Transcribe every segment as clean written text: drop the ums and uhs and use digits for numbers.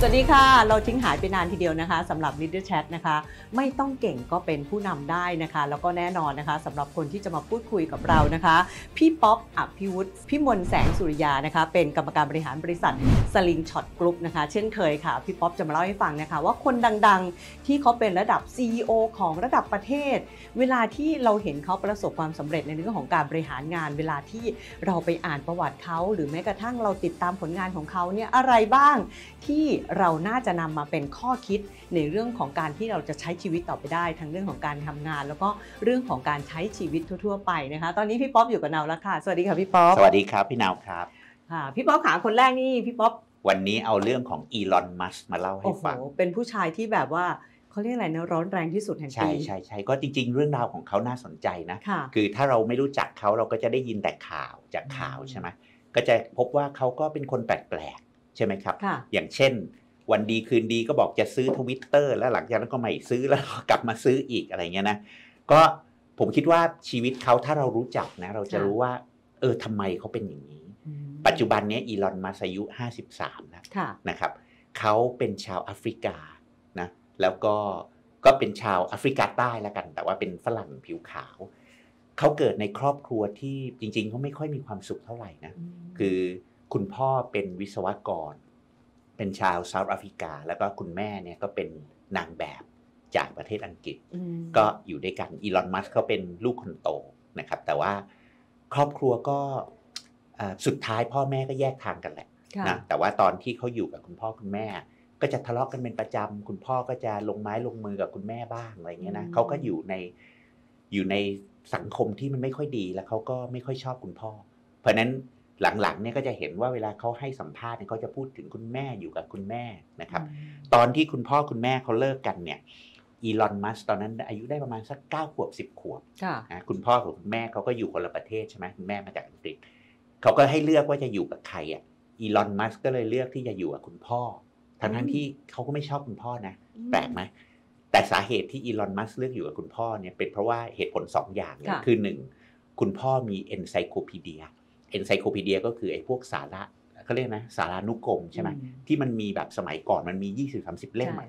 สวัสดีค่ะเราทิ้งหายไปนานทีเดียวนะคะสำหรับ Leader Chat นะคะไม่ต้องเก่งก็เป็นผู้นำได้นะคะแล้วก็แน่นอนนะคะสำหรับคนที่จะมาพูดคุยกับเรานะคะพี่ป๊อปอภิวุฒิพี่มนแสงสุริยานะคะเป็นกรรมการบริหารบริษัทสลิงช็อตกรุ๊ปนะคะเช่นเคยค่ะพี่ป๊อปจะมาเล่าให้ฟังนะคะว่าคนดังๆที่เขาเป็นระดับ CEO ของระดับประเทศเวลาที่เราเห็นเขาประสบความสำเร็จในเรื่องของการบริหารงานเวลาที่เราไปอ่านประวัติเขาหรือแม้กระทั่งเราติดตามผลงานของเขาเนี่ยอะไรบ้างที่เราน่าจะนำมาเป็นข้อคิดในเรื่องของการที่เราจะใช้ชีวิตต่อไปได้ทั้งเรื่องของการทำงานแล้วก็เรื่องของการใช้ชีวิตทั่วๆไปนะคะตอนนี้พี่ป๊อปอยู่กับเราแล้วค่ะสวัสดีค่ะพี่ป๊อปสวัสดีครับพี่นาวครับค่ะพี่ป๊อปขาคนแรกนี่พี่ป๊อปวันนี้เอาเรื่องของอีลอนมัสก์มาเล่าให้ฟังเป็นผู้ชายที่แบบว่าเขาเรียกอะไรนะร้อนแรงที่สุดแห่งปีใช่ก็จริงๆเรื่องราวของเขาน่าสนใจนะคือถ้าเราไม่รู้จักเขาเราก็จะได้ยินแต่ข่าวจากข่าวใช่ไหมก็จะพบว่าเขาก็เป็นคนแปลกใช่ไหมครับอย่างเช่นวันดีคืนดีก็บอกจะซื้อ Twitter แล้วหลังจากนั้นก็ไม่ซื้อแล้วกลับมาซื้ออีกอะไรเงี้ยนะก็ผมคิดว่าชีวิตเขาถ้าเรารู้จักนะเราจะรู้ว่าทำไมเขาเป็นอย่างนี้ปัจจุบันนี้อีลอนมัสก์อายุ53แล้วนะครับเขาเป็นชาวแอฟริกานะแล้วก็เป็นชาวแอฟริกาใต้แล้วกันแต่ว่าเป็นฝรั่งผิวขาวเขาเกิดในครอบครัวที่จริงๆเขาไม่ค่อยมีความสุขเท่าไหร่นะคือคุณพ่อเป็นวิศวกรเป็นชาวเซาท์แอฟริกาแล้วก็คุณแม่เนี่ยก็เป็นนางแบบจากประเทศอังกฤษก็อยู่ด้วยกันอีลอนมัสก์เขาเป็นลูกคนโตนะครับแต่ว่าครอบครัวก็สุดท้ายพ่อแม่ก็แยกทางกันแหละนะแต่ว่าตอนที่เขาอยู่กับคุณพ่อคุณแม่ก็จะทะเลาะกันเป็นประจำคุณพ่อก็จะลงไม้ลงมือกับคุณแม่บ้างอะไรเงี้ยนะเขาก็อยู่ในสังคมที่มันไม่ค่อยดีแล้วเขาก็ไม่ค่อยชอบคุณพ่อเพราะนั้นหลังๆเนี่ยก็จะเห็นว่าเวลาเขาให้สัมภาษณ์เนี่ยเขาจะพูดถึงคุณแม่อยู่กับคุณแม่นะครับตอนที่คุณพ่อคุณแม่เขาเลิกกันเนี่ยอีลอนมัสก์ตอนนั้นอายุได้ประมาณสัก9 ขวบ 10 ขวบนะคุณพ่อกับคุณแม่เขาก็อยู่คนละประเทศใช่ไหมคุณแม่มาจากอังกฤษเขาก็ให้เลือกว่าจะอยู่กับใครอ่ะอีลอนมัสก์ก็เลยเลือกที่จะอยู่กับคุณพ่อทั้งที่เขาก็ไม่ชอบคุณพ่อนะแปลกไหมแต่สาเหตุที่อีลอนมัสก์เลือกอยู่กับคุณพ่อเนี่ยเป็นเพราะว่าเหตุผล2อย่างคือ1คุณพ่อมีเอนไซโคพีเดียEncyclopedia ก็คือไอ้พวกสาระเขาเรียกนะสารานุกรมใช่ไหมที่มันมีแบบสมัยก่อนมันมี 20-30 เล่มใหม่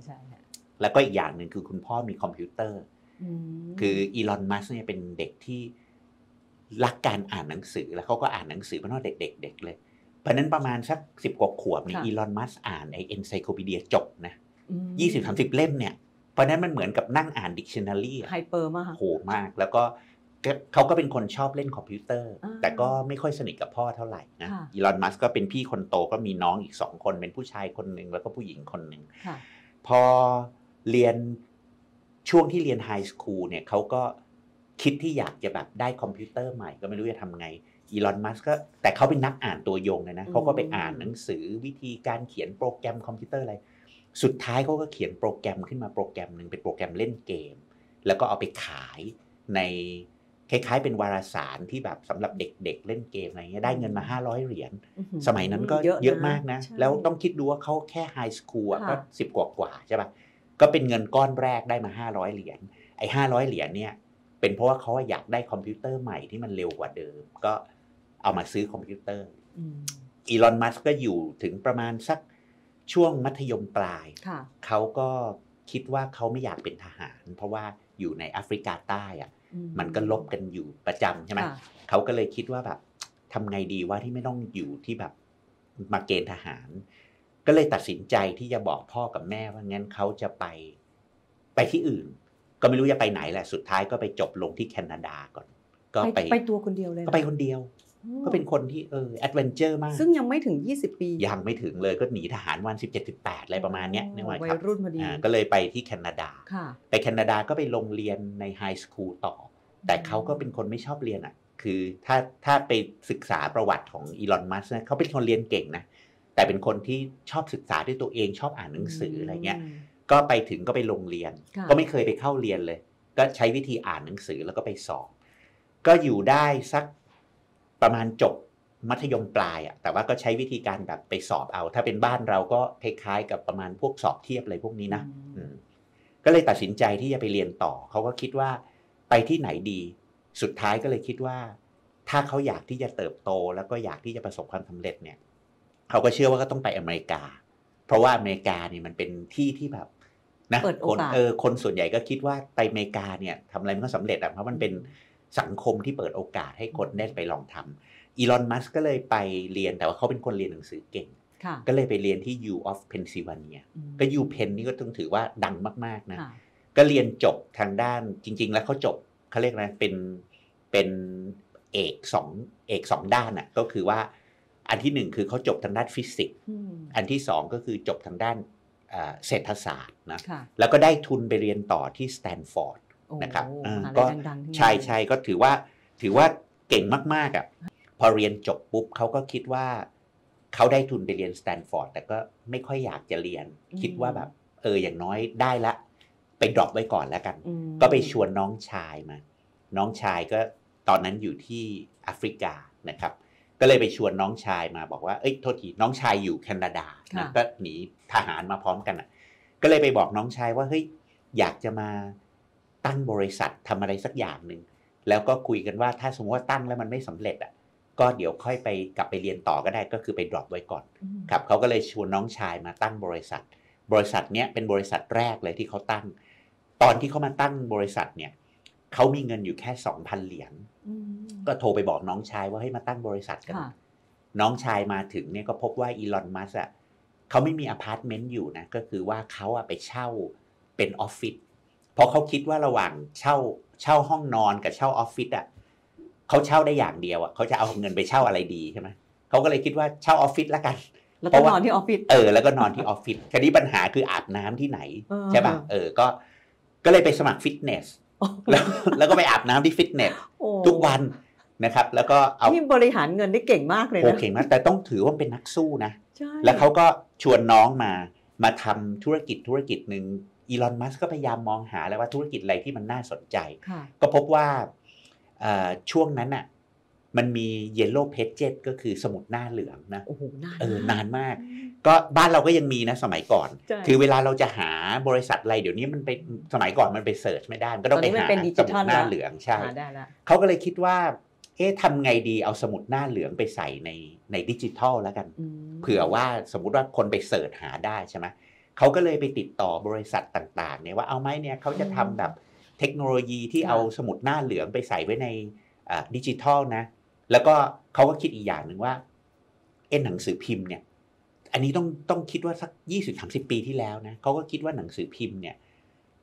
แล้วก็อีกอย่างหนึ่งคือคุณพ่อมีคอมพิวเตอร์คืออีลอนมัสก์เนี่ยเป็นเด็กที่รักการอ่านหนังสือแล้วเขาก็อ่านหนังสือมาตั้งแต่เด็กๆเลยเพราะนั้นประมาณสัก10 กว่าขวบเนี่ยอีลอนมัสก์อ่านไอ้ Encyclopedia จบนะ 20-30 เล่มเนี่ยเพราะนั้นมันเหมือนกับนั่งอ่าน Dictionary ไฮเปอร์มากโหมากแล้วก็เขาก็เป็นคนชอบเล่นคอมพิวเตอร์แต่ก็ไม่ค่อยสนิทกับพ่อเท่าไหร่นะอีลอนมัสก์ก็เป็นพี่คนโตก็มีน้องอีก2 คนเป็นผู้ชายคนหนึ่งแล้วก็ผู้หญิงคนหนึ่งพอเรียนช่วงที่เรียนไฮสคูลเนี่ยเขาก็คิดที่อยากจะแบบได้คอมพิวเตอร์ใหม่ก็ไม่รู้จะทำไงอีลอนมัสก์ก็แต่เขาเป็นนักอ่านตัวยงเลยนะเขาก็ไปอ่านหนังสือวิธีการเขียนโปรแกรมคอมพิวเตอร์อะไรสุดท้ายเขาก็เขียนโปรแกรมขึ้นมาโปรแกรมหนึ่งเป็นโปรแกรมเล่นเกมแล้วก็เอาไปขายในคล้ายๆเป็นวารสารที่แบบสำหรับเด็กๆเล่นเกมอะไรเงี้ยได้เงินมา500 เหรียญสมัยนั้นก็เยอะมากนะแล้วต้องคิดดูว่าเขาแค่ไฮสคูลก็10 กว่าใช่ป่ะก็เป็นเงินก้อนแรกได้มา500 เหรียญไอ้500 เหรียญเนี่ยเป็นเพราะว่าเขาอยากได้คอมพิวเตอร์ใหม่ที่มันเร็วกว่าเดิมก็เอามาซื้อคอมพิวเตอร์อีลอนมัสก์ก็อยู่ถึงประมาณสักช่วงมัธยมปลายเขาก็คิดว่าเขาไม่อยากเป็นทหารเพราะว่าอยู่ในแอฟริกาใต้อะมันก็ลบกันอยู่ประจำใช่ไหมเขาก็เลยคิดว่าแบบทำไงดีว่าที่ไม่ต้องอยู่ที่แบบมาเกณฑ์ทหารก็เลยตัดสินใจที่จะบอกพ่อกับแม่ว่างั้นเขาจะไปที่อื่นก็ไม่รู้จะไปไหนแหละสุดท้ายก็ไปจบลงที่แคนาดาก่อนก็ไปตัวคนเดียวเลยก็ไปคนเดียวก็เป็นคนที่แอดเวนเจอร์มากซึ่งยังไม่ถึง20 ปียังไม่ถึงเลยก็หนีทหารวัน17-18อะไรประมาณเนี้ยนี่ไงครับวัยรุ่นพอดีก็เลยไปที่แคนาดาไปแคนาดาก็ไปลงเรียนในไฮสคูลต่อแต่เขาก็เป็นคนไม่ชอบเรียนอ่ะคือถ้าไปศึกษาประวัติของอีลอนมัสก์นะเขาเป็นคนเรียนเก่งนะแต่เป็นคนที่ชอบศึกษาด้วยตัวเองชอบอ่านหนังสืออะไรเงี้ยก็ไปถึงก็ไปลงเรียนก็ไม่เคยไปเข้าเรียนเลยก็ใช้วิธีอ่านหนังสือแล้วก็ไปสอบก็อยู่ได้สักประมาณจบมัธยมปลายอ่ะแต่ว่าก็ใช้วิธีการแบบไปสอบเอาถ้าเป็นบ้านเราก็คล้ายๆกับประมาณพวกสอบเทียบอะไรพวกนี้นะก็เลยตัดสินใจที่จะไปเรียนต่อเขาก็คิดว่าไปที่ไหนดีสุดท้ายก็เลยคิดว่าถ้าเขาอยากที่จะเติบโตแล้วก็อยากที่จะประสบความสำเร็จเนี่ยเขาก็เชื่อว่าก็ต้องไปอเมริกา เพราะว่าอเมริกาเนี่ยมันเป็นที่ที่แบบนะคนส่วนใหญ่ก็คิดว่าไปอเมริกาเนี่ยทำอะไรมันก็สำเร็จอ่ะเพราะมันเป็นสังคมที่เปิดโอกาสให้คนได้ไปลองทำอีลอนมัสก์ก็เลยไปเรียนแต่ว่าเขาเป็นคนเรียนหนังสือเก่งก็เลยไปเรียนที่ U of Pennsylvania ก็ U Penn นี่ก็ต้องถือว่าดังมากๆนะก็เรียนจบทางด้านจริงๆแล้วเขาจบเขาเรียกอะไรเป็นเอกสองด้านอ่ะก็คือว่าอันที่หนึ่งคือเขาจบทางด้านฟิสิกส์อันที่สองก็คือจบทางด้านเศรษฐศาสตร์นะแล้วก็ได้ทุนไปเรียนต่อที่สแตนฟอร์ดนะครับก็ใช่ก็ถือว่าเก่งมากๆอ่ะพอเรียนจบปุ๊บเขาก็คิดว่าเขาได้ทุนไปเรียนสแตนฟอร์ดแต่ก็ไม่ค่อยอยากจะเรียนคิดว่าแบบอย่างน้อยได้ละไปดรอปไว้ก่อนแล้วกันก็ไปชวนน้องชายมาน้องชายก็ตอนนั้นอยู่ที่แอฟริกานะครับก็เลยไปชวนน้องชายมาบอกว่าโทษทีน้องชายอยู่แคนาดาก็หนีทหารมาพร้อมกันอ่ะก็เลยไปบอกน้องชายว่าเฮ้ยอยากจะมาตั้งบริษัททำอะไรสักอย่างหนึ่งแล้วก็คุยกันว่าถ้าสมมติว่าตั้งแล้วมันไม่สำเร็จอ่ะก็เดี๋ยวค่อยไปกลับไปเรียนต่อก็ได้ก็คือไปดรอปไว้ก่อนครับเขาก็เลยชวนน้องชายมาตั้งบริษัทเนี้ยเป็นบริษัทแรกเลยที่เขาตั้งตอนที่เขามาตั้งบริษัทเนี่ยเขามีเงินอยู่แค่ 2,000 เหรียญก็โทรไปบอกน้องชายว่าให้มาตั้งบริษัทกันน้องชายมาถึงเนี่ยก็พบว่าอีลอนมัสก์อ่ะเขาไม่มีอพาร์ตเมนต์อยู่นะก็คือว่าเขาอ่ะไปเช่าเป็นออฟฟิศเพราะเขาคิดว่าระหว่างเช่าห้องนอนกับเช่าออฟฟิศอ่ะเขาเช่าได้อย่างเดียวอ่ะเขาจะเอาเงินไปเช่าอะไรดีใช่ไหมเขาก็เลยคิดว่าเช่าออฟฟิศละกันแล้วก็นอนที่ออฟฟิศแล้วก็นอนที่ออฟฟิศทีนี้ปัญหาคืออาบน้ำที่ไหนใช่ป่ะก็เลยไปสมัครฟิตเนสแล้วก็ไปอาบน้ำที่ฟิตเนสทุกวันนะครับแล้วก็เอาที่บริหารเงินได้เก่งมากเลยนะเก่งมากแต่ต้องถือว่าเป็นนักสู้นะแล้วเขาก็ชวนน้องมาทำธุรกิจหนึ่งอีลอนมัสก์ก็พยายามมองหาแล้วว่าธุรกิจอะไรที่มันน่าสนใจก็พบว่าช่วงนั้นอ่ะมันมีเยลโล่เพจเจตก็คือสมุดหน้าเหลืองนะโอ้โหนานมากก็บ้านเราก็ยังมีนะสมัยก่อนคือเวลาเราจะหาบริษัทอะไรเดี๋ยวนี้มันไปสมัยก่อนมันไปเสิร์ชไม่ได้ก็ต้องไปหาสมุดหน้าเหลืองใช่เขาก็เลยคิดว่าทำไงดีเอาสมุดหน้าเหลืองไปใส่ในดิจิทัลแล้วกันเผื่อว่าสมมุติว่าคนไปเสิร์ชหาได้ใช่ไหมเขาก็เลยไปติดต่อบริษัทต่างๆเนี่ยว่าเอาไหมเนี่ยเขาจะทำแบบเทคโนโลยีที่เอาสมุดหน้าเหลืองไปใส่ไว้ในดิจิทัลนะแล้วก็เขาก็คิดอีกอย่างหนึ่งว่าหนังสือพิมพ์เนี่ยอันนี้ต้องคิดว่าสัก 20-30 ปีที่แล้วนะเขาก็คิดว่าหนังสือพิมพ์เนี่ย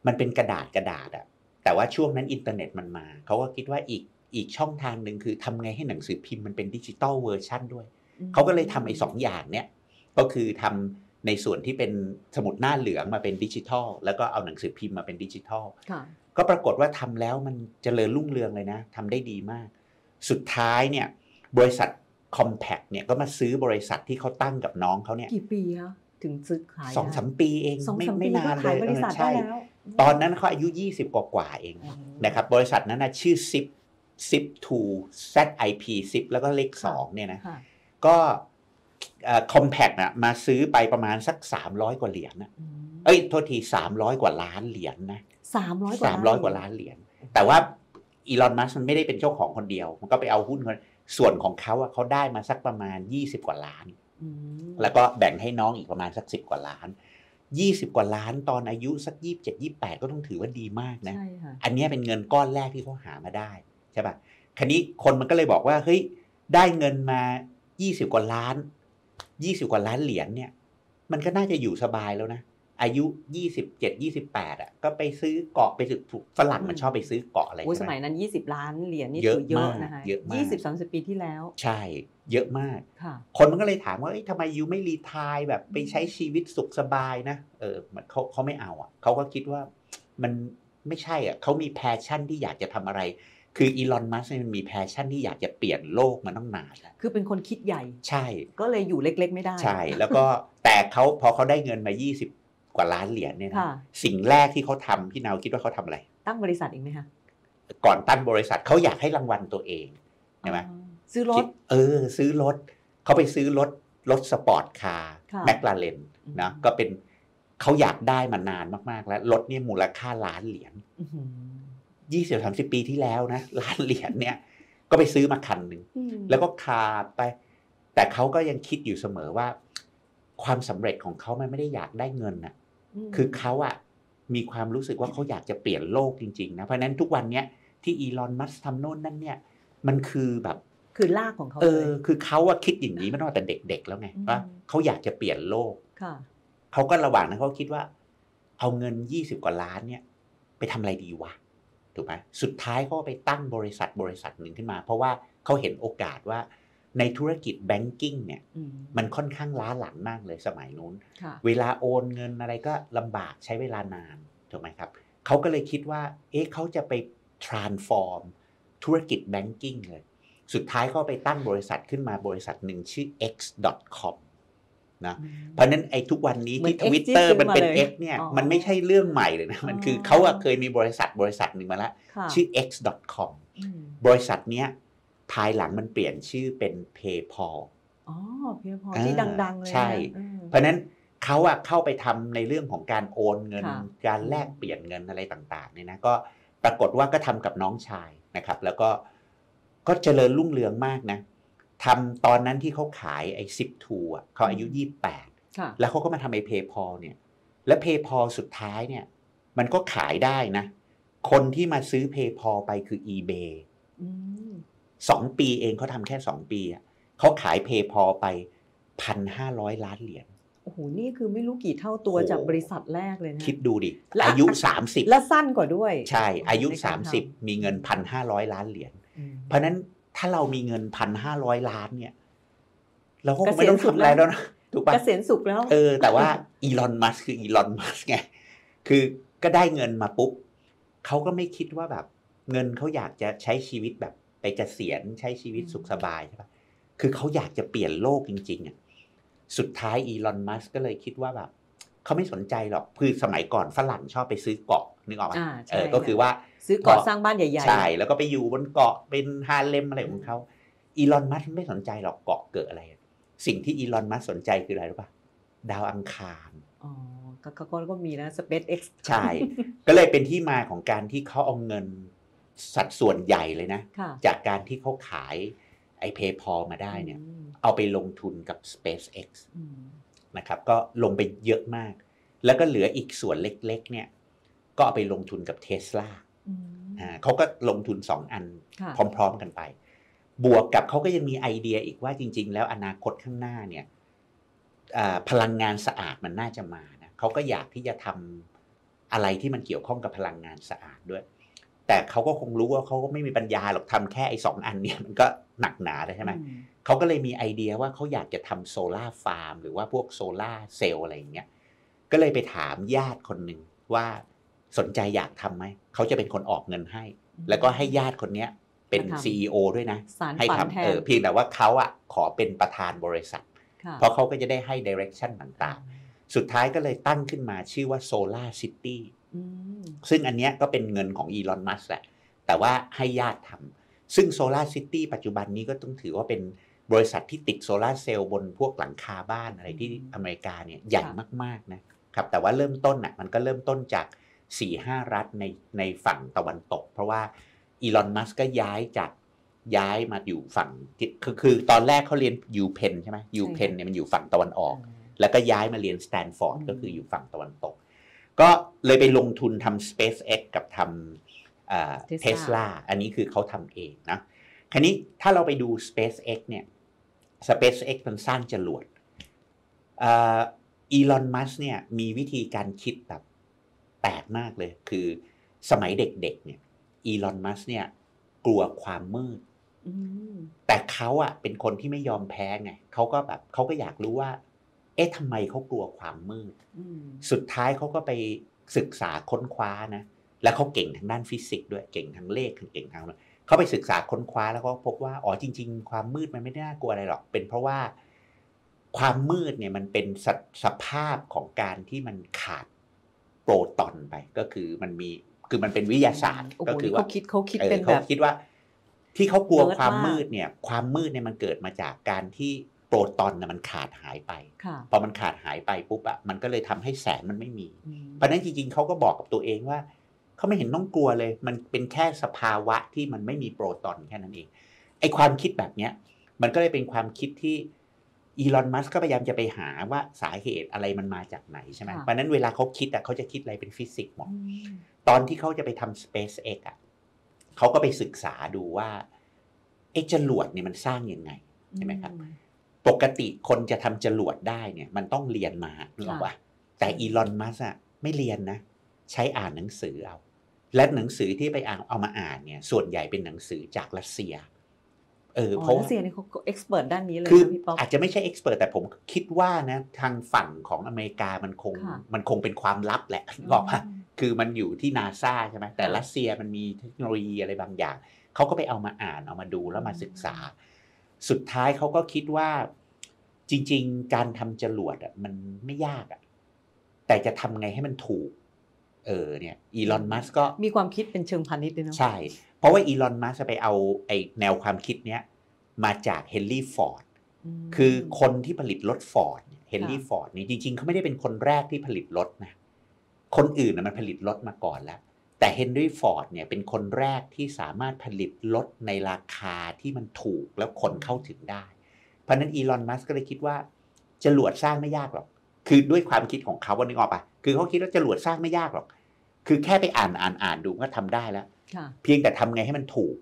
มันเป็นกระดาษอ่ะแต่ว่าช่วงนั้นอินเทอร์เน็ตมันมาเขาก็คิดว่าอีกช่องทางหนึ่งคือทำไงให้หนังสือพิมพ์มันเป็นดิจิตอลเวอร์ชันด้วยเขาก็เลยทำไอ้2อย่างเนี่ยก็คือทำในส่วนที่เป็นสมุดหน้าเหลืองมาเป็นดิจิทัลแล้วก็เอาหนังสือพิมพ์มาเป็นดิจิทัลก็ปรากฏว่าทำแล้วมันเจริญรุ่งเรืองเลยนะทำได้ดีมากสุดท้ายเนี่ยบริษัท Compact เนี่ยก็มาซื้อบริษัทที่เขาตั้งกับน้องเขาเนี่ยกี่ปีคะถึงซื้อขาย 2-3 ปีเองไม่นานเลยใช่ตอนนั้นเขาอายุ20กว่าเองนะครับบริษัทนั้นนะชื่อ Zip2 ZIP Zip แล้วก็เลข2เนี่ยนะก็Compact นะมาซื้อไปประมาณสัก300กว่าเหรียญนะโทษที300กว่าล้านเหรียญนะ300กว่าล้านเหรียญแต่ว่าอีลอนมัสก์มันไม่ได้เป็นเจ้าของคนเดียวมันก็ไปเอาหุ้นส่วนของเขาเขาได้มาสักประมาณ20กว่าล้านแล้วก็แบ่งให้น้องอีกประมาณสัก10กว่าล้าน20กว่าล้านตอนอายุสัก27-28ก็ต้องถือว่าดีมากนะอันนี้เป็นเงินก้อนแรกที่เขาหามาได้ใช่ป่ะคราวนี้คนมันก็เลยบอกว่าเฮ้ยได้เงินมา20กว่าล้าน20กว่าล้านเหรียญเนี่ยมันก็น่าจะอยู่สบายแล้วนะอายุ27-28อ่ะก็ไปซื้อเกาะไปถึงฝรั่งมันชอบไปซื้อเกาะอะไรสมัยนั้น20ล้านเหรียญนี่ถือเยอะนะคะ20-30 ปีที่แล้วใช่เยอะมากคนมันก็เลยถามว่าทำไมยูไม่รีไทร์แบบไปใช้ชีวิตสุขสบายนะเขาไม่เอาอ่ะเขาก็คิดว่ามันไม่ใช่อ่ะเขามีแพชชั่นที่อยากจะทำอะไรคืออีลอนมัสก์มันมีแพชชั่นที่อยากจะเปลี่ยนโลกมันต้องนานแล้วคือเป็นคนคิดใหญ่ใช่ก็เลยอยู่เล็กๆไม่ได้ใช่แล้วก็แต่เขาพอเขาได้เงินมา20กว่าล้านเหรียญเนี่ยนะสิ่งแรกที่เขาทำพี่นาวคิดว่าเขาทำอะไรตั้งบริษัทเองไหมคะก่อนตั้งบริษัทเขาอยากให้รางวัลตัวเองใช่ไหมซื้อรถซื้อรถเขาไปซื้อรถสปอร์ตคาร์แมคลาเรนนะก็เป็นเขาอยากได้มานานมากๆแล้วรถเนี่ยมูลค่าล้านเหรียญ20-30 ปีที่แล้วนะล้านเหรียญเนี่ยก็ไปซื้อมาคันหนึ่งแล้วก็ขาดไปแต่เขาก็ยังคิดอยู่เสมอว่า ความสำเร็จของเขามันไม่ได้อยากได้เงินน่ะคือเขาอ่ะมีความรู้สึกว่าเขาอยากจะเปลี่ยนโลกจริงๆนะเพราะนั้นทุกวันเนี้ยที่อีลอนมัสก์ทำโน่นนั่นเนี่ยมันคือแบบคือรากของเขาเลยคือเขาอ่ะคิดอย่างนี้มาตั้งแต่เด็กๆแล้วไงว่าเขาอยากจะเปลี่ยนโลกเขาก็ระหว่างนั้นเขาคิดว่าเอาเงิน20กว่าล้านเนี่ยไปทำอะไรดีวะถูกไหมสุดท้ายเขาไปตั้งบริษัทหนึ่งขึ้นมาเพราะว่าเขาเห็นโอกาสว่าในธุรกิจแบงกิ้งเนี่ยมันค่อนข้างล้าหลังมากเลยสมัยนู้นเวลาโอนเงินอะไรก็ลำบากใช้เวลานานถูกไหมครับเขาก็เลยคิดว่าเอ๊ะเขาจะไป transform ธุรกิจแบงกิ้งเลยสุดท้ายเขาไปตั้งบริษัทขึ้นมาบริษัทหนึ่งชื่อ X.com นะเพราะนั้นไอ้ทุกวันนี้ที่ Twitter มันเป็น X เนี่ยมันไม่ใช่เรื่องใหม่เลยนะมันคือเขาเคยมีบริษัทหนึ่งมาแล้วชื่อ X.com บริษัทเนี้ยภายหลังมันเปลี่ยนชื่อเป็น PayPal อ๋อ PayPal ที่ดังๆเลยใช่เพราะนั้นเขาเข้าไปทำในเรื่องของการโอนเงินการแลกเปลี่ยนเงินอะไรต่างๆเนี่ยนะก็ปรากฏว่าก็ทำกับน้องชายนะครับแล้วก็เจริญรุ่งเรืองมากนะทำตอนนั้นที่เขาขายไอ้ Zip2 เขาอายุ28แล้วเขาก็มาทำไอ้ PayPal เนี่ยและ PayPal สุดท้ายเนี่ยมันก็ขายได้นะคนที่มาซื้อ PayPal ไปคือ eBay2 ปีเองเขาทำแค่2 ปีเขาขาย PayPal ไป 1,500 ล้านเหรียญโอ้โหนี่คือไม่รู้กี่เท่าตัวจากบริษัทแรกเลยนะคิดดูดิอายุ30และสั้นกว่าด้วยใช่อายุ30มีเงิน 1,500 ล้านเหรียญเพราะนั้นถ้าเรามีเงิน 1,500 ล้านเนี่ยเราก็ไม่ต้องทำอะไรแล้วนะถูกป่ะเกษียณสุขแล้วแต่ว่าอีลอนมัสก์คืออีลอนมัสก์ไงคือก็ได้เงินมาปุ๊บเขาก็ไม่คิดว่าแบบเงินเขาอยากจะใช้ชีวิตแบบไปเกษียณใช้ชีวิตสุขสบายใช่ปะคือเขาอยากจะเปลี่ยนโลกจริงๆอ่ะสุดท้ายอีลอนมัสก์ก็เลยคิดว่าแบบเขาไม่สนใจหรอกคือสมัยก่อนฝรั่งชอบไปซื้อเกาะนึกออกไหมก็คือว่าซื้อเกาะสร้างบ้านใหญ่ๆใช่แล้วก็ไปอยู่บนเกาะเป็นฮาเลมอะไรของเขาอีลอนมัสก์ไม่สนใจหรอกเกาะเกิดอะไรสิ่งที่อีลอนมัสก์สนใจคืออะไรรู้ป่ะดาวอังคารอ๋อก็มีนะ SpaceX ใช่ก็เลยเป็นที่มาของการที่เขาเอาเงินสัดส่วนใหญ่เลยนะจากการที่เขาขายไอ้ PayPal มาได้เนี่ยเอาไปลงทุนกับ SpaceX นะครับก็ลงไปเยอะมากแล้วก็เหลืออีกส่วนเล็กๆเนี่ยก็เอาไปลงทุนกับ Tesla เขาก็ลงทุน2 อันพร้อมๆกันไปบวกกับเขาก็ยังมีไอเดียอีกว่าจริงๆแล้วอนาคตข้างหน้าเนี่ยพลังงานสะอาดมันน่าจะมานะเขาก็อยากที่จะทำอะไรที่มันเกี่ยวข้องกับพลังงานสะอาดด้วยแต่เขาก็คงรู้ว่าเขาก็ไม่มีปัญญาหรอกทำแค่ไอ้2 อันเนี่ยมันก็หนักหนาเลยใช่ไหมเขาก็เลยมีไอเดียว่าเขาอยากจะทำโซล่าฟาร์มหรือว่าพวกโซล่าเซลล์อะไรอย่างเงี้ยก็เลยไปถามญาติคนหนึ่งว่าสนใจอยากทำไหมเขาจะเป็นคนออกเงินให้แล้วก็ให้ญาติคนนี้เป็น CEO ด้วยนะให้ทำเพียงแต่ว่าเขาขอเป็นประธานบริษัทเพราะเขาก็จะได้ให้ direction ต่างๆสุดท้ายก็เลยตั้งขึ้นมาชื่อว่าโซล่าซิตี้ซึ่งอันนี้ก็เป็นเงินของอีลอนมัสก์แหละแต่ว่าให้ญาติทำซึ่งโซล่าซิตี้ปัจจุบันนี้ก็ต้องถือว่าเป็นบริษัทที่ติดโซล่าเซลล์บนพวกหลังคาบ้านอะไรที่อเมริกาเนี่ยใหญ่มากๆนะครับแต่ว่าเริ่มต้นมันก็เริ่มต้นจาก 4-5 รัฐในฝั่งตะวันตกเพราะว่าอีลอนมัสก์ก็ย้ายมาอยู่ฝั่งคือตอนแรกเขาเรียนยูเพนใช่ไหมยูเพนเนี่ยมันอยู่ฝั่งตะวันออกแล้วก็ย้ายมาเรียนสแตนฟอร์ดก็คืออยู่ฝั่งตะวันตกก็เลยไปลงทุนทำ SpaceX กับทำ Tesla อันนี้คือเขาทำเองนะคราวนี้ถ้าเราไปดู SpaceX เนี่ย SpaceX มันสร้างจรวดอีลอนมัสก์เนี่ยมีวิธีการคิดแบบแปลกมากเลยคือสมัยเด็กๆเนี่ยอีลอนมัสก์เนี่ยกลัวความมืดแต่เขาเป็นคนที่ไม่ยอมแพ้ไงเขาก็อยากรู้ว่าเอ๊ะทำไมเขากลัวความมืดสุดท้ายเขาก็ไปศึกษาค้นคว้านะแล้วเขาเก่งทางด้านฟิสิกส์ด้วยเก่งทางเลขเก่งทางเขาไปศึกษาค้นคว้าแล้วก็พบว่าอ๋อจริงๆความมืดมันไม่ได้น่ากลัวอะไรหรอกเป็นเพราะว่าความมืดเนี่ยมันเป็นสภาพของการที่มันขาดโปรตอนไปก็คือมันมีคือมันเป็นวิทยาศาสตร์ก็คือว่าเขาคิดเป็นแบบคิดว่าที่เขากลัวความมืดเนี่ยความมืดเนี่ยมันเกิดมาจากการที่โปรตอนมันขาดหายไปพอมันขาดหายไปปุ๊บมันก็เลยทำให้แสงมันไม่มีเพราะนั้นจริงๆเขาก็บอกกับตัวเองว่าเขาไม่เห็นต้องกลัวเลยมันเป็นแค่สภาวะที่มันไม่มีโปรตอนแค่นั้นเองไอ้ความคิดแบบเนี้ยมันก็เลยเป็นความคิดที่ อีลอนมัสก์ก็พยายามจะไปหาว่าสาเหตุอะไรมันมาจากไหนใช่ไหมเพราะนั้นเวลาเขาคิดอ่ะเขาจะคิดอะไรเป็นฟิสิกส์หมดตอนที่เขาจะไปทำ SpaceX อ่ะเขาก็ไปศึกษาดูว่าไอ้จรวดเนี่ยมันสร้างยังไงใช่ไหมครับปกติคนจะทำจรวดได้เนี่ยมันต้องเรียนมาหรอวะแต่อีลอนมัสก์อ่ะไม่เรียนนะใช้อ่านหนังสือเอาและหนังสือที่ไปเอามาอ่านเนี่ยส่วนใหญ่เป็นหนังสือจากรัสเซียเพราะรัสเซียนี่เขาเอ็กซ์เพรสด้านนี้เลยคืออาจจะไม่ใช่เอ็กซ์เพรสแต่ผมคิดว่านะทางฝั่งของอเมริกามันคงเป็นความลับแหละบอกว่าคือมันอยู่ที่นาซาใช่ไหมแต่รัสเซียมันมีเทคโนโลยีอะไรบางอย่างเขาก็ไปเอามาอ่านเอามาดูแล้วมาศึกษาสุดท้ายเขาก็คิดว่าจริงๆการทำจรวดอ่ะมันไม่ยากอ่ะแต่จะทำไงให้มันถูกเนี่ยอีลอนมัสก์ก็มีความคิดเป็นเชิงพาณิชย์ด้วยเนาะใช่เพราะว่าอีลอนมัสก์ไปเอาไอ้แนวความคิดเนี้ยมาจากเฮนรี่ฟอร์ดคือคนที่ผลิตรถฟอร์ดเฮนรี่ฟอร์ดนี่จริงๆเขาไม่ได้เป็นคนแรกที่ผลิตรถนะคนอื่นน่ะมันผลิตรถมาก่อนแล้วแต่เฮนรี่ฟอร์ดเนี่ยเป็นคนแรกที่สามารถผลิตรถในราคาที่มันถูกแล้วคนเข้าถึงได้เพราะนั้นอีลอนมัสก์ก็เลยคิดว่าจรวดสร้างไม่ยากหรอกคือด้วยความคิดของเขาว่านึกออกป่ะคือเขาคิดว่าจรวดสร้างไม่ยากหรอกคือแค่ไปอ่านดูก็ทำได้แล้วเพียงแต่ทำไงให้มันถูก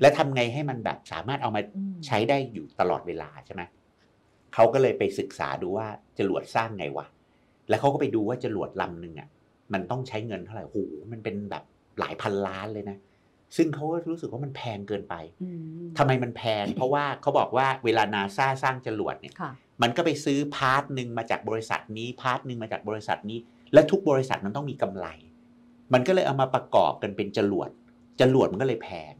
และทำไงให้มันแบบสามารถเอามาใช้ได้อยู่ตลอดเวลาใช่ไหมเขาก็เลยไปศึกษาดูว่าจรวดสร้างไงวะแล้วเขาก็ไปดูว่าจรวดลำหนึ่งอ่ะมันต้องใช้เงินเท่าไหร่โหมันเป็นแบบหลายพันล้านเลยนะซึ่งเขาก็รู้สึกว่ามันแพงเกินไปทำไมมันแพง เพราะว่าเขาบอกว่าเวลานาซาสร้างจรวดเนี่ยมันก็ไปซื้อพาร์ทหนึ่งมาจากบริษัทนี้พาร์ทหนึ่งมาจากบริษัทนี้และทุกบริษัทมันต้องมีกำไรมันก็เลยเอามาประกอบกันเป็นจรวดมันก็เลยแพง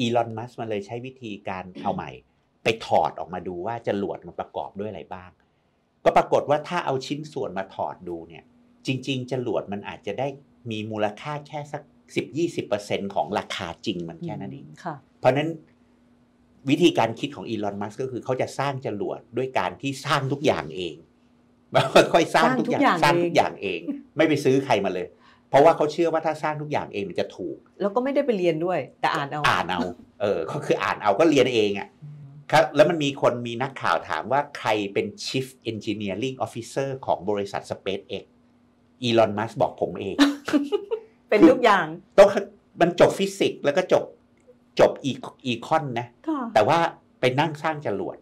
อีลอนมัสก์มันเลยใช้วิธีการเอาใหม่ไปถอดออกมาดูว่าจรวดมันประกอบด้วยอะไรบ้างก็ปรากฏว่าถ้าเอาชิ้นส่วนมาถอดดูเนี่ยจริงๆจรวดมันอาจจะได้มีมูลค่าแค่สัก 10-20% ของราคาจริงมันแค่นั้นเองเพราะนั้นวิธีการคิดของอีลอนมัสก์ก็คือเขาจะสร้างจรวดด้วยการที่สร้างทุกอย่างเองแบบค่อยๆสร้างทุกอย่างเองไม่ไปซื้อใครมาเลยเพราะว่าเขาเชื่อว่าถ้าสร้างทุกอย่างเองมันจะถูกแล้วก็ไม่ได้ไปเรียนด้วยแต่อ่านเอาก็คืออ่านเอาก็เรียนเองอ่ะครับแล้วมันมีคนมีนักข่าวถามว่าใครเป็น Chief Engineering Officer ของบริษัท SpaceX อีลอนมัสก์บอกผมเองเป็นทุกอย่างต้องมันจบฟิสิกส์แล้วก็จบอีคอนนะแต่ว่าไปนั่งสร้างจรวด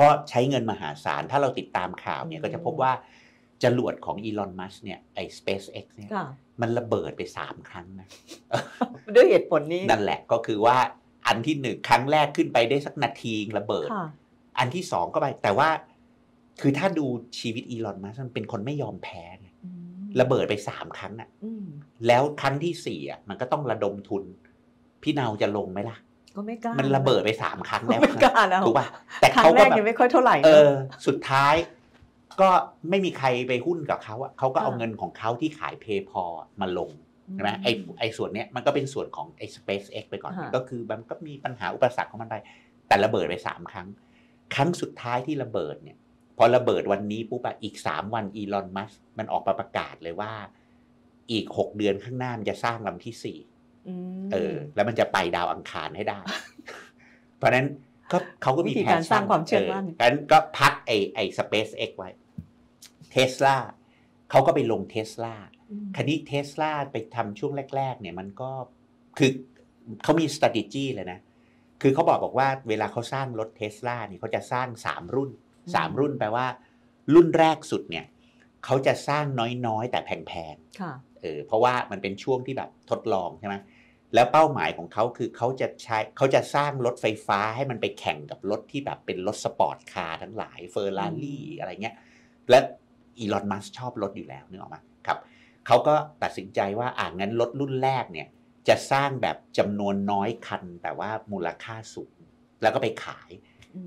ก็ใช้เงินมหาศาลถ้าเราติดตามข่าวเนี่ยก็จะพบว่าจรวดของอีลอนมัสก์เนี่ยไอ้ SpaceX เนี่ยมันระเบิดไป3 ครั้งนะด้วยเหตุผลนี้นั่นแหละก็คือว่าอันที่1ครั้งแรกขึ้นไปได้สักนาทีระเบิดอันที่2ก็ไปแต่ว่าคือถ้าดูชีวิตอีลอนมัสก์มันเป็นคนไม่ยอมแพ้ระเบิดไป3 ครั้งน่ะแล้วครั้งที่4อ่ะมันก็ต้องระดมทุนพี่นาวจะลงไหมล่ะก็ไม่กล้ามันระเบิดไป3 ครั้งแล้วถูกป่ะแต่ครั้งแรกยังไม่ค่อยเท่าไหร่สุดท้ายก็ไม่มีใครไปหุ้นกับเขาอะเขาก็เอาเงินของเขาที่ขาย PayPal มาลงใช่ไหมไอส่วนเนี้ยมันก็เป็นส่วนของไอ SpaceX ไปก่อนก็คือมันก็มีปัญหาอุปสรรคของมันไปแต่ระเบิดไป3 ครั้งครั้งสุดท้ายที่ระเบิดเนี่ยพอระเบิดวันนี้ปุ๊บอะอีก3 วันอีลอนมัสก์มันออกมาประกาศเลยว่าอีก6 เดือนข้างหน้ามันจะสร้างลำที่4แล้วมันจะไปดาวอังคารให้ได้เพราะนั้นก็เขาก็มีแผนสร้างความเชื่อมั่นงั้นก็พักไอ้ SpaceX ไว้Tesla เขาก็ไปลง Tesla คณิ Tesla ไปทำช่วงแรกๆเนี่ยมันก็คือเขามี strategy เลยนะคือเขาบอกว่าเวลาเขาสร้างรถ Tesla เนี่ยเขาจะสร้าง3 รุ่นแปลว่ารุ่นแรกสุดเนี่ยเขาจะสร้างน้อยๆแต่แพงๆเพราะว่ามันเป็นช่วงที่แบบทดลองใช่ไหมแล้วเป้าหมายของเขาคือเขาจะสร้างรถไฟฟ้าให้มันไปแข่งกับรถที่แบบเป็นรถสปอร์ตคาร์ทั้งหลายเฟอร์รารี่อะไรเงี้ยและอีลอนมัสก์ชอบรถอยู่แล้วนึกออกมั้ยครับเขาก็ตัดสินใจว่างั้นรถรุ่นแรกเนี่ยจะสร้างแบบจำนวนน้อยคันแต่ว่ามูลค่าสูงแล้วก็ไปขาย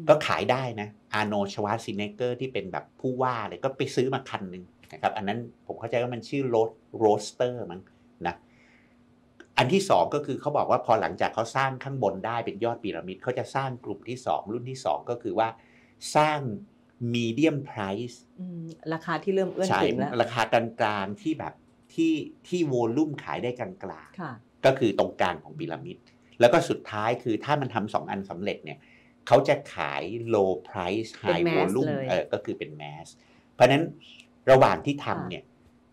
ก็ขายได้นะอาร์โน ชวาร์เซเนกเกอร์ที่เป็นแบบผู้ว่าเลยก็ไปซื้อมาคันนึงนะครับอันนั้นผมเข้าใจว่ามันชื่อโรสเตอร์มั้งนะอันที่2ก็คือเขาบอกว่าพอหลังจากเขาสร้างข้างบนได้เป็นยอดพีระมิดเขาจะสร้างกลุ่มที่2รุ่นที่2ก็คือว่าสร้างmedium price ราคาที่เริ่มเอื้อมถึงแล้วราคากลางๆที่แบบที่วอลลุ่มขายได้กลางๆก็คือตรงกลางของพีระมิดแล้วก็สุดท้ายคือถ้ามันทำ2 อันสำเร็จเนี่ย เขาจะขาย low price high volume ก็คือเป็น mass เพราะนั้นระหว่างที่ทำเนี่ย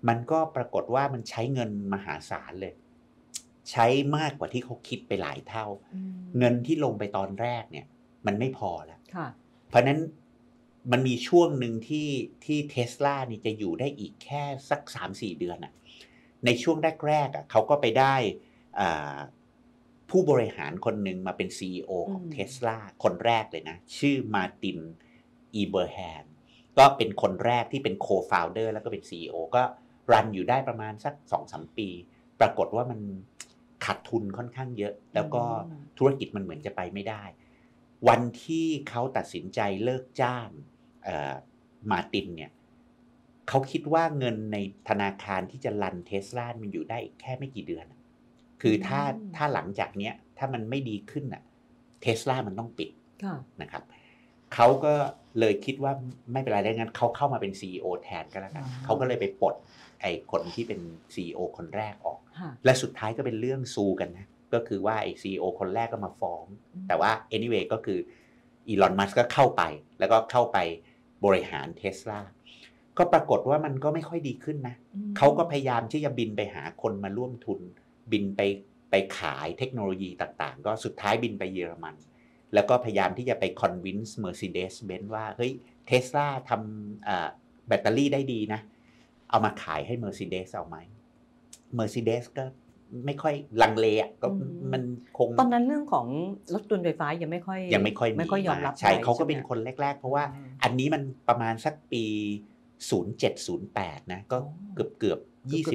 มันก็ปรากฏว่ามันใช้เงินมหาศาลเลยใช้มากกว่าที่เขาคิดไปหลายเท่าเงินที่ลงไปตอนแรกเนี่ยมันไม่พอแล้วเพราะนั้นมันมีช่วงหนึ่งที่เทสลานี่จะอยู่ได้อีกแค่สัก 3-4 เดือนอ่ะในช่วงแรกๆอ่ะเขาก็ไปได้ผู้บริหารคนหนึ่งมาเป็น CEO ของเทสลาคนแรกเลยนะชื่อมาร์ตินอีเบอร์แฮมก็เป็นคนแรกที่เป็นโคฟาวเดอร์แล้วก็เป็น CEO ก็รันอยู่ได้ประมาณสัก 2-3 ปีปรากฏว่ามันขาดทุนค่อนข้างเยอะแล้วก็ธุรกิจมันเหมือนจะไปไม่ได้วันที่เขาตัดสินใจเลิกจ้างมาร์ตินเนี่ยเขาคิดว่าเงินในธนาคารที่จะรันเทสลามันอยู่ได้แค่ไม่กี่เดือนคือถ้าหลังจากเนี้ยถ้ามันไม่ดีขึ้นอ่ะเทสลามันต้องปิดนะครับเขาก็เลยคิดว่าไม่เป็นไรแล้วงั้นเขาเข้ามาเป็น CEO แทนก็แล้วกันเขาก็เลยไปปลดไอ้คนที่เป็น CEO คนแรกออกและสุดท้ายก็เป็นเรื่องซูกันนะก็คือว่าไอ้ CEO คนแรกก็มาฟ้องแต่ว่า anyway ก็คืออีลอนมัสก์ก็เข้าไปแล้วก็เข้าไปบริหารเทสลาก็ปรากฏว่ามันก็ไม่ค่อยดีขึ้นนะเขาก็พยายามที่จะบินไปหาคนมาร่วมทุนบินไปขายเทคโนโลยีต่างๆก็สุดท้ายบินไปเยอรมันแล้วก็พยายามที่จะไป convince Mercedes-Benz ว่าเฮ้ย Tesla ทำแบตเตอรี่ได้ดีนะเอามาขายให้ Mercedes เอาไหม Mercedes ก็ไม่ค่อยลังเลอ่ะก็มันคงตอนนั้นเรื่องของรถยนต์ไฟฟ้ายังไม่ค่อยยอมรับใช่เขาก็เป็นคนแรกๆเพราะว่าอันนี้มันประมาณสักปี07-08นะก็เกือบ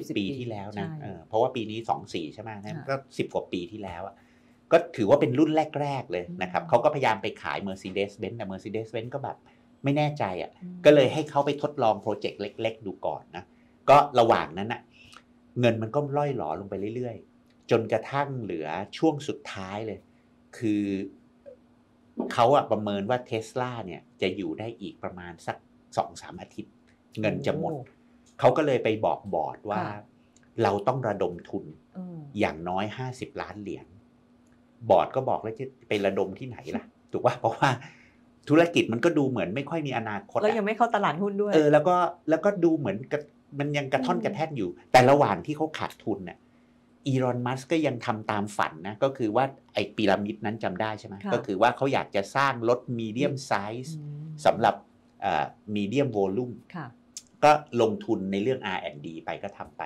20 ปีที่แล้วนะเพราะว่าปีนี้24ใช่ไหมก็10 กว่าปีที่แล้วก็ถือว่าเป็นรุ่นแรกๆเลยนะครับเขาก็พยายามไปขาย Mercedes-Benz แต่ Mercedes-Benz ก็แบบไม่แน่ใจอ่ะก็เลยให้เขาไปทดลองโปรเจกต์เล็กๆดูก่อนนะก็ระหว่างนั้นอ่ะเงินมันก็ล่อยหลอลงไปเรื่อยๆจนกระทั่งเหลือช่วงสุดท้ายเลยคือเขาอ่ะประเมินว่า Tesla เนี่ยจะอยู่ได้อีกประมาณสัก 2-3 อาทิตย์เงินจะหมดเขาก็เลยไปบอกบอร์ดว่าเราต้องระดมทุนอย่างน้อย50 ล้านเหรียญบอร์ดก็บอกแล้วจะไประดมที่ไหนล่ะถูกว่าเพราะว่าธุรกิจมันก็ดูเหมือนไม่ค่อยมีอนาคตแล้วยังไม่เข้าตลาดหุ้นด้วยแล้วก็ดูเหมือนมันยังกระท่อนกระแท่นอยู่แต่ระหว่างที่เขาขาดทุนน่ะอีลอนมัสก์ก็ยังทำตามฝันนะก็คือว่าไอ้พีระมิดนั้นจำได้ใช่ไหมก็คือว่าเขาอยากจะสร้างรถมีเดียมไซส์สำหรับมีเดียมโวลูมก็ลงทุนในเรื่อง R&D ไปก็ทำไป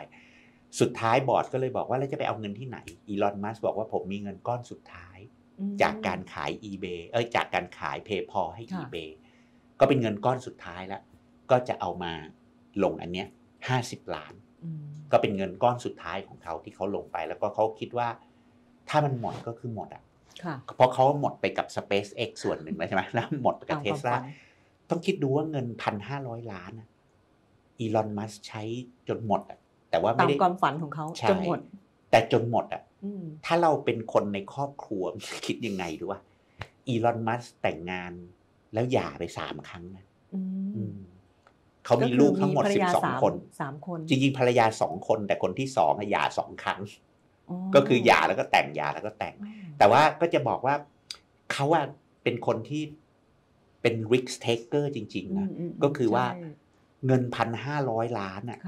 สุดท้ายบอร์ดก็เลยบอกว่าแล้วจะไปเอาเงินที่ไหนอีลอนมัสก์บอกว่าผมมีเงินก้อนสุดท้ายจากการขาย eBay จากการขาย PayPal ให้ eBay ก็เป็นเงินก้อนสุดท้ายแล้วก็จะเอามาลงอันเนี้ย50 ล้านก็เป็นเงินก้อนสุดท้ายของเขาที่เขาลงไปแล้วก็เขาคิดว่าถ้ามันหมดก็คือหมดอ่ะเพราะเขาหมดไปกับ SpaceX ส่วนหนึ่งแล้วใช่ไหมแล้วหมดไปกับ Tesla ต้องคิดดูว่าเงิน 1,500 ล้านอีลอนมัสก์ใช้จนหมดอ่ะแต่ว่าไม่ได้ตามความฝันของเขาจนหมดแต่จนหมดอ่ะถ้าเราเป็นคนในครอบครัวคิดยังไงดูว่าอีลอนมัสก์แต่งงานแล้วหย่าไป3 ครั้งนะเขามีลูกทั้งหมด12 คนจริงๆภรรยา2 คนแต่คนที่2หย่า2 ครั้งก็คือหย่าแล้วก็แต่งหย่าแล้วก็แต่งแต่ว่าก็จะบอกว่าเขาว่าเป็นคนที่เป็น risk taker จริงๆนะก็คือว่าเงิน 1,500 ล้านอ่ะ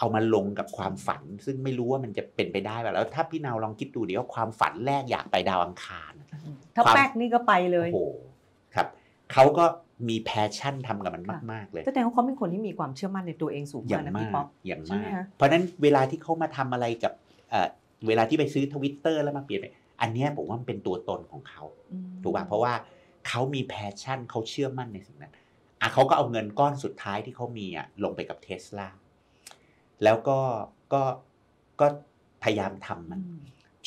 เอามาลงกับความฝันซึ่งไม่รู้ว่ามันจะเป็นไปได้ป่ะแล้วถ้าพี่นาวลองคิดดูดิว่าความฝันแรกอยากไปดาวอังคารถ้าแป๊กนี่ก็ไปเลยโอ้ครับเขาก็มีแพชชั่นทำกับมันมากๆเลยแสดงว่าเขาเป็นคนที่มีความเชื่อมั่นในตัวเองสูงมากนะพี่ป๊อกอย่างมากเพราะนั้นเวลาที่เขามาทำอะไรกับเวลาที่ไปซื้อ Twitter แล้วมาเปลี่ยนอันนี้ผมว่ามันเป็นตัวตนของเขาถูกป่ะเพราะว่าเขามีแพชชั่นเขาเชื่อมั่นในสิ่งนั้นเขาก็เอาเงินก้อนสุดท้ายที่เขามีลงไปกับ Tesla แล้วก็พยายามทำมัน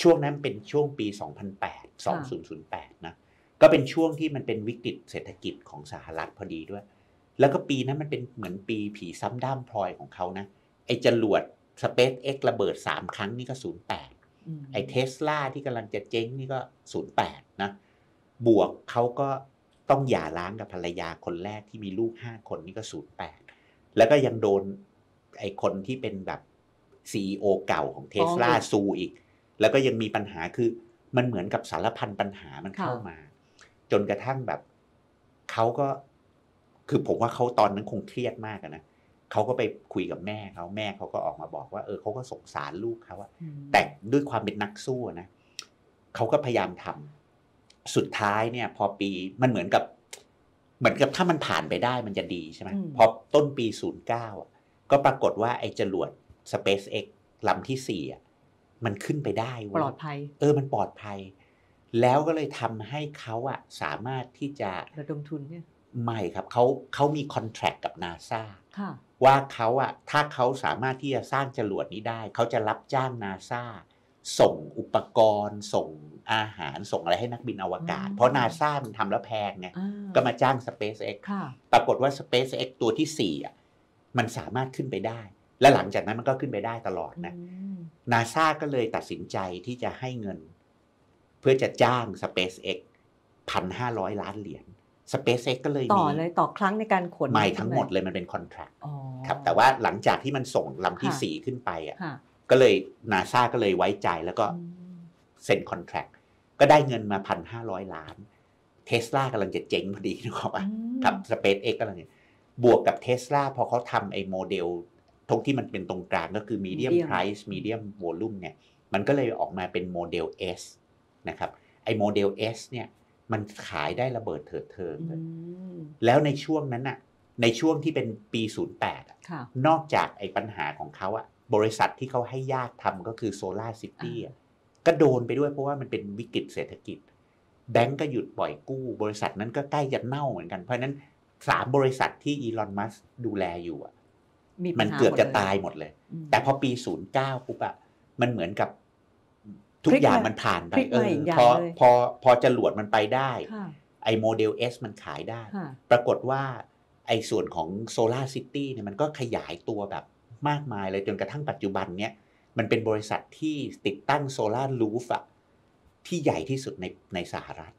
ช่วงนั้นเป็นช่วงปี2008 นะก็เป็นช่วงที่มันเป็นวิกฤตเศรษฐกิจของสหรัฐพอดีด้วยแล้วก็ปีนั้นมันเป็นเหมือนปีผีซ้ำด้ามพลอยของเขานะไอ้จรวด SpaceX ระเบิด3 ครั้งนี่ก็08ไอ้ Tesla ที่กำลังจะเจ๊งนี่ก็08นะบวกเขาก็ต้องหย่าร้างกับภรรยาคนแรกที่มีลูก5 คนนี่ก็08แล้วก็ยังโดนไอ้คนที่เป็นแบบ CEO เก่าของ Tesla ซูอีกแล้วก็ยังมีปัญหาคือมันเหมือนกับสารพันปัญหามันเข้ามา จนกระทั่งแบบเขาก็คือผมว่าเขาตอนนั้นคงเครียดมากนะเขาก็ไปคุยกับแม่เขาแม่เขาก็ออกมาบอกว่าเขาก็สงสารลูกเขาอะแต่ด้วยความเป็นนักสู้นะเขาก็พยายามทำสุดท้ายเนี่ยพอปีมันเหมือนกับถ้ามันผ่านไปได้มันจะดีใช่ไหมพอต้นปี09อะก็ปรากฏว่าไอ้จรวด SpaceX ลำที่4อะมันขึ้นไปได้ปลอดภัยมันปลอดภัยแล้วก็เลยทำให้เขาอะสามารถที่จะระดมทุนเนี่ยไม่ครับเขามีคอนแทรคกับ NASA ว่าเขาอะถ้าเขาสามารถที่จะสร้างจรวดนี้ได้เขาจะรับจ้าง NASA ส่งอุปกรณ์ส่งอาหารส่งอะไรให้นักบินอวกาศเพราะ NASA มันทำแล้วแพงไงก็มาจ้าง SpaceX ปรากฏว่า SpaceX ตัวที่4อะมันสามารถขึ้นไปได้และหลังจากนั้นมันก็ขึ้นไปได้ตลอดนะ NASA ก็เลยตัดสินใจที่จะให้เงินเพื่อจะจ้าง SpaceX $1,500 ล้านSpaceX ก็เลยต่อเลยต่อครั้งในการขนไม่ทั้งหมดเลยมันเป็นคอนแทรคครับแต่ว่าหลังจากที่มันส่งลำที่4ขึ้นไปอ่ะก็เลย NASA ก็เลยไว้ใจแล้วก็เซ็นคอนแทรคก็ได้เงินมา$1,500 ล้านเทสลากำลังจะเจ๊งพอดีนะครับครับ SpaceX กำลังบวกกับ Tesla พอเขาทำไอ้โมเดลตรงที่มันเป็นตรงกลางก็คือ medium price medium volume เนี่ยมันก็เลยออกมาเป็นโมเดล S นะครับไอ้โมเดล S เนี่ยมันขายได้ระเบิดเถิดเทิงเลยแล้วในช่วงนั้นน่ะในช่วงที่เป็นปี08นอกจากไอ้ปัญหาของเขาอ่ะบริษัทที่เขาให้ยากทำก็คือโซล่าซิตี้ก็โดนไปด้วยเพราะว่ามันเป็นวิกฤตเศรษฐกิจแบงก์ก็หยุดปล่อยกู้บริษัทนั้นก็ใกล้จะเน่าเหมือนกันเพราะนั้น3บริษัทที่อีลอนมัสก์ดูแลอยู่อ่ะมันเกือบจะตายหมดเลยแต่พอปี09ปุ๊บอ่ะมันเหมือนกับทุกอย่างมันผ่านไปพอจรวดมันไปได้ไอ้โมเดล S มันขายได้ปรากฏว่าไอ้ส่วนของโซล่าซิตี้เนี่ยมันก็ขยายตัวแบบมากมายเลยจนกระทั่งปัจจุบันเนี้ยมันเป็นบริษัทที่ติดตั้งโซล่ารูฟอะที่ใหญ่ที่สุดในสหรัฐ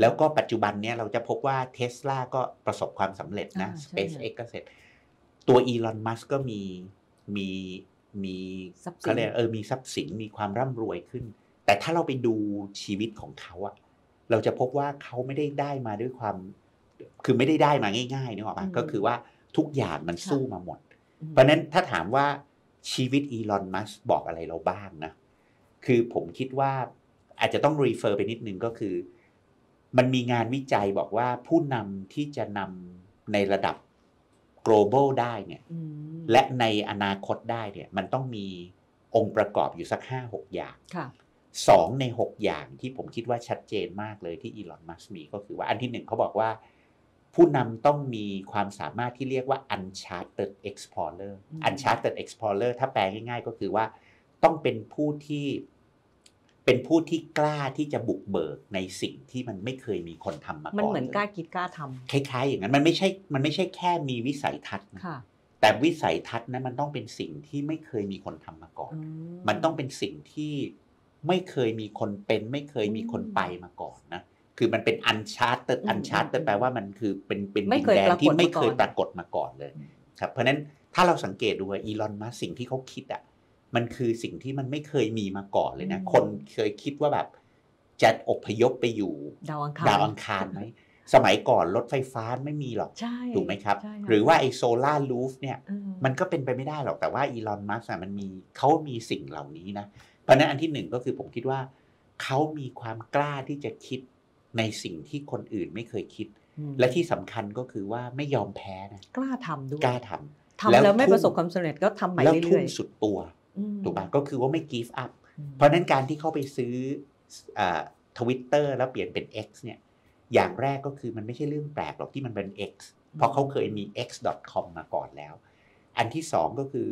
แล้วก็ปัจจุบันเนี้ยเราจะพบว่า Tesla ก็ประสบความสำเร็จนะ SpaceX ก็เสร็จตัว Elon Musk ก็มีเขาเรียกมีทรัพย์สินมีความร่ำรวยขึ้นแต่ถ้าเราไปดูชีวิตของเขาอะเราจะพบว่าเขาไม่ได้ได้มาด้วยความคือไม่ได้ได้มาง่ายๆนึกออกป่ะก็คือว่าทุกอย่างมันสู้มาหมดเพราะนั้นถ้าถามว่าชีวิตอีลอนมัสก์บอกอะไรเราบ้างนะคือผมคิดว่าอาจจะต้องรีเฟอร์ไปนิดนึงก็คือมันมีงานวิจัยบอกว่าผู้นำที่จะนำในระดับglobal ได้เนี่ยและในอนาคตได้เนี่ยมันต้องมีองค์ประกอบอยู่สัก 5-6 อย่าง2ใน6อย่างที่ผมคิดว่าชัดเจนมากเลยที่อีลอนมัสก์มีก็คือว่าอันที่1เขาบอกว่าผู้นำต้องมีความสามารถที่เรียกว่า uncharted explorer uncharted explorer ถ้าแปลง่ายๆก็คือว่าต้องเป็นผู้ที่กล้าที่จะบุกเบิกในสิ่งที่มันไม่เคยมีคนทำมาก่อนมันเหมือนกล้าคิดกล้าทำคล้ายๆอย่างนั้นมันไม่ใช่แค่มีวิสัยทัศน์แต่วิสัยทัศน์นั้นมันต้องเป็นสิ่งที่ไม่เคยมีคนทำมาก่อนมันต้องเป็นสิ่งที่ไม่เคยมีคนเป็นไม่เคยมีคนไปมาก่อนนะคือมันเป็นอันชาร์ตแปลว่ามันคือเป็นดินแดนที่ไม่เคยปรากฏมาก่อนเลยครับเพราะนั้นถ้าเราสังเกตดูว่าอีลอนมัสก์สิ่งที่เขาคิดอ่ะมันคือสิ่งที่มันไม่เคยมีมาก่อนเลยนะคนเคยคิดว่าแบบจะอพยพไปอยู่ดาวอังคารไหมสมัยก่อนรถไฟฟ้าไม่มีหรอกถูกไหมครับหรือว่าไอโซล่ารูฟเนี่ยมันก็เป็นไปไม่ได้หรอกแต่ว่าอีลอนมัสก์มันมีเขามีสิ่งเหล่านี้นะเพราะนั้นอันที่1ก็คือผมคิดว่าเขามีความกล้าที่จะคิดในสิ่งที่คนอื่นไม่เคยคิดและที่สำคัญก็คือว่าไม่ยอมแพ้นะกล้าทำด้วยกล้าทำแล้วไม่ประสบความสำเร็จก็ทำใหม่เรื่อยๆแล้วทุ่มสุดตัวถูกป่ะก็คือว่าไม่ give up เพราะนั้นการที่เขาไปซื้อTwitter แล้วเปลี่ยนเป็น X เนี่ยอย่างแรกก็คือมันไม่ใช่เรื่องแปลกหรอกที่มันเป็น X เพราะเขาเคยมี X.com มาก่อนแล้วอันที่2ก็คือ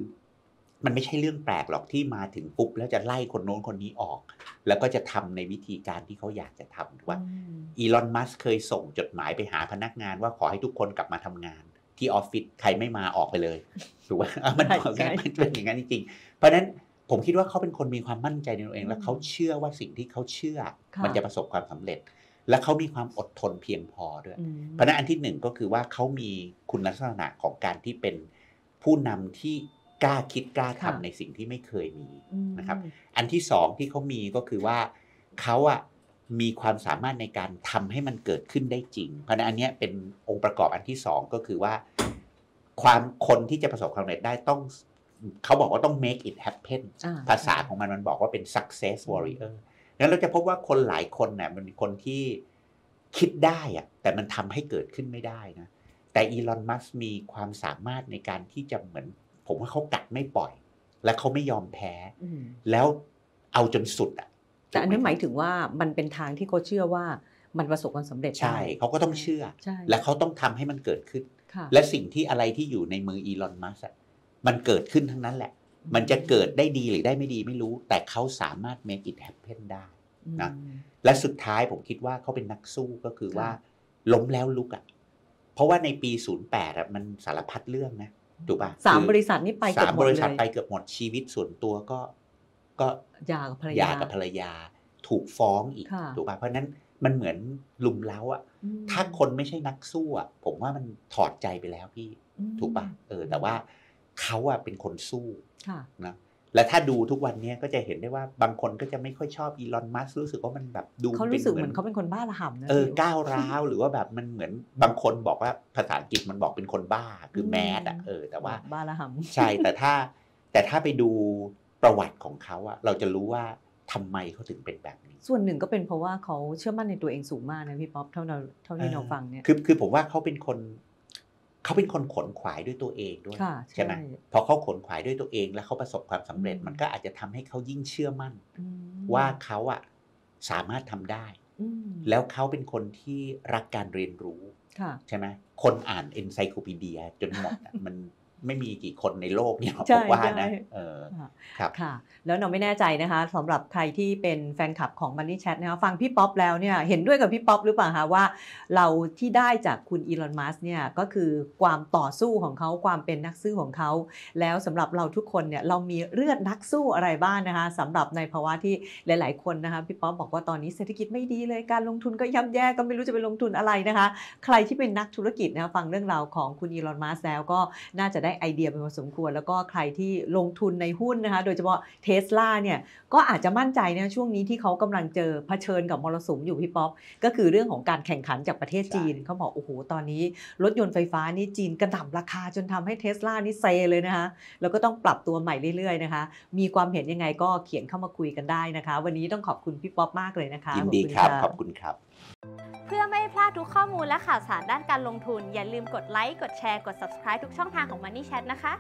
มันไม่ใช่เรื่องแปลกหรอกที่มาถึงปุ๊บแล้วจะไล่คนโน้นคนนี้ออกแล้วก็จะทำในวิธีการที่เขาอยากจะทำถูกป่ะอีลอนมัสก์เคยส่งจดหมายไปหาพนักงานว่าขอให้ทุกคนกลับมาทำงานที่ออฟฟิศใครไม่มาออกไปเลยถูกไหมมันเป็นอย่างนั้นจริงเพราะนั้นผมคิดว่าเขาเป็นคนมีความมั่นใจในตัวเองและเขาเชื่อว่าสิ่งที่เขาเชื่อมันจะประสบความสำเร็จและเขามีความอดทนเพียงพอด้วยเพราะนั้นอันที่1ก็คือว่าเขามีคุณลักษณะของการที่เป็นผู้นำที่กล้าคิดกล้าทำในสิ่งที่ไม่เคยมีนะครับอันที่2ที่เขามีก็คือว่าเขาอะ มีความสามารถในการทำให้มันเกิดขึ้นได้จริงเพราะนั้นอันนี้เป็นองค์ประกอบอันที่สองก็คือว่าความคนที่จะประสบความสำเร็จได้ต้องเขาบอกว่าต้อง make it happen ภาษาของมันบอกว่าเป็น success warrior แล้วเราจะพบว่าคนหลายคนเนี่ยมันมีคนที่คิดได้อะแต่มันทำให้เกิดขึ้นไม่ได้นะแต่อีลอนมัสก์มีความสามารถในการที่จะเหมือนผมว่าเขากัดไม่ปล่อยและเขาไม่ยอมแพ้แล้วเอาจนสุดอ่ะแต่อันนั้นหมายถึงว่ามันเป็นทางที่เขาเชื่อว่ามันประสบความสำเร็จใช่เขาก็ต้องเชื่อและเขาต้องทำให้มันเกิดขึ้นและสิ่งที่อะไรที่อยู่ในมืออีลอนมัสก์มันเกิดขึ้นทั้งนั้นแหละมันจะเกิดได้ดีหรือได้ไม่ดีไม่รู้แต่เขาสามารถ make it happen ได้นะและสุดท้ายผมคิดว่าเขาเป็นนักสู้ก็คือว่าล้มแล้วลุกอ่ะเพราะว่าในปี08อ่ะมันสารพัดเรื่องนะถูกป่ะ3บริษัทนี่ไปเกือบหมดเลย3บริษัทไปเกือบหมดชีวิตส่วนตัวก็หย่ากับภรรยาถูกฟ้องอีกถูกป่ะเพราะนั้นมันเหมือนลุมเล้าอ่ะถ้าคนไม่ใช่นักสู้อ่ะผมว่ามันถอดใจไปแล้วพี่ถูกป่ะแต่ว่าเขาอ่ะเป็นคนสู้นะและถ้าดูทุกวันนี้ก็จะเห็นได้ว่าบางคนก็จะไม่ค่อยชอบอีลอนมัสก์รู้สึกว่ามันแบบดูเขารู้สึกเหมือนเขาเป็นคนบ้าระห่ำนะก้าวร้าวหรือว่าแบบมันเหมือนบางคนบอกว่าภาษาอังกฤษมันบอกเป็นคนบ้าคือแมดอ่ะแต่ว่าบ้าระห่ำใช่แต่ถ้าไปดูประวัติของเขาอ่ะเราจะรู้ว่าทำไมเขาถึงเป็นแบบนี้ส่วนหนึ่งก็เป็นเพราะว่าเขาเชื่อมั่นในตัวเองสูงมากนะพี่ป๊อปเท่าที่เราฟังเนี่ยคือผมว่าเขาเป็นคนขนขวายด้วยตัวเองด้วยใช่ไหมพอเขาขนขวายด้วยตัวเองแล้วเขาประสบความสำเร็จมันก็อาจจะทำให้เขายิ่งเชื่อมั่นว่าเขาอะสามารถทำได้แล้วเขาเป็นคนที่รักการเรียนรู้ใช่ไหมคนอ่านเอนไซโคลปีเดียจนหมดมันไม่มีกี่คนในโลกเนี่ยผมว่านะครับค่ะแล้วเราไม่แน่ใจนะคะสำหรับใครที่เป็นแฟนคลับของ Money Chat นะคะฟังพี่ป๊อปแล้วเนี่ยเห็นด้วยกับพี่ป๊อปหรือเปล่าคะว่าเราที่ได้จากคุณอีลอนมัสก์เนี่ยก็คือความต่อสู้ของเขาความเป็นนักสู้ของเขาแล้วสำหรับเราทุกคนเนี่ยเรามีเลือดนักสู้อะไรบ้างนะคะสำหรับในภาวะที่หลายๆคนนะคะพี่ป๊อปบอกว่าตอนนี้เศรษฐกิจไม่ดีเลยการลงทุนก็ย่ำแย่ก็ไม่รู้จะไปลงทุนอะไรนะคะใครที่เป็นนักธุรกิจนะฟังเรื่องราวของคุณอีลอนมัสก์แล้วก็น่าจะได้ไอเดียเป็นพอสมควรแล้วก็ใครที่ลงทุนในหุ้นนะคะโดยเฉพาะเทสลาเนี่ยก็อาจจะมั่นใจนะช่วงนี้ที่เขากำลังเผชิญกับมรสุมอยู่พี่ป๊อปก็คือเรื่องของการแข่งขันจากประเทศจีนเขาบอกโอ้โหตอนนี้รถยนต์ไฟฟ้านี่จีนกระหน่ำราคาจนทำให้เทสลานี่เซเลยนะคะแล้วก็ต้องปรับตัวใหม่เรื่อยๆนะคะมีความเห็นยังไงก็เขียนเข้ามาคุยกันได้นะคะวันนี้ต้องขอบคุณพี่ป๊อปมากเลยนะคะยินดีครับขอบคุณครับเพื่อไม่พลาดทุกข้อมูลและข่าวสารด้านการลงทุนอย่าลืมกดไลค์กดแชร์กด subscribe ทุกช่องทางของ Money Chat นะคะ